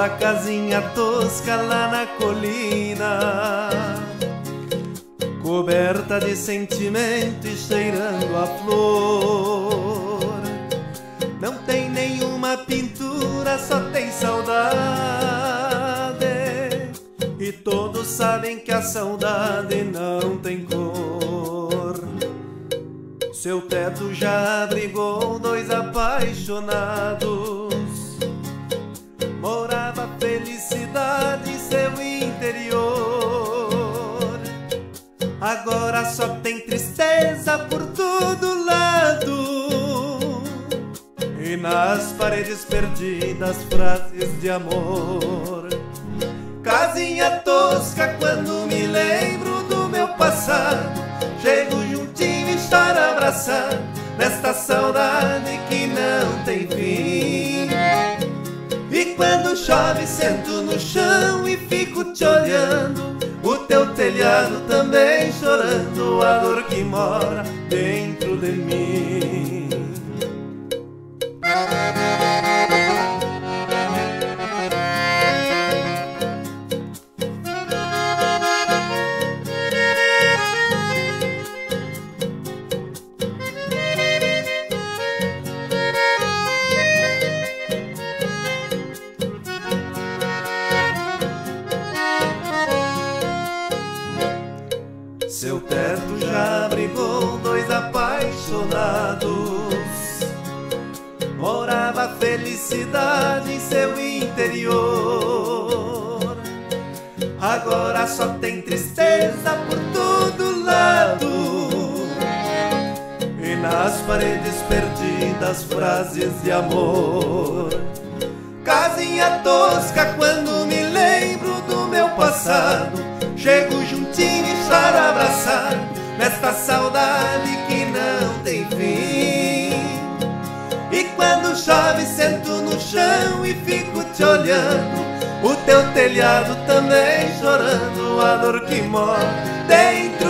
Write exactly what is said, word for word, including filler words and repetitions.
aquela casinha tosca lá na colina, coberta de sentimento e cheirando a flor. Não tem nenhuma pintura, só tem saudade, e todos sabem que a saudade não tem cor. Seu teto já abrigou dois apaixonados, morava felicidade em seu interior. Agora só tem tristeza por todo lado, e nas paredes perdidas frases de amor. Casinha tosca, quando me lembro do meu passado, chego juntinho e choro abraçado nesta saudade que não tem fim. E quando chove, sento no chão e fico te olhando, o teu telhado também chorando a dor que mora dentro de mim. Seu teto já abrigou dois apaixonados, morava felicidade em seu interior. Agora só tem tristeza por todo lado, e nas paredes perdidas frases de amor. Casinha tosca, quando me lembro do meu passado, chego juntinho e choro abraçado nesta saudade que não tem fim. E quando chove, sento no chão e fico te olhando, o teu telhado também chorando a dor que mora dentro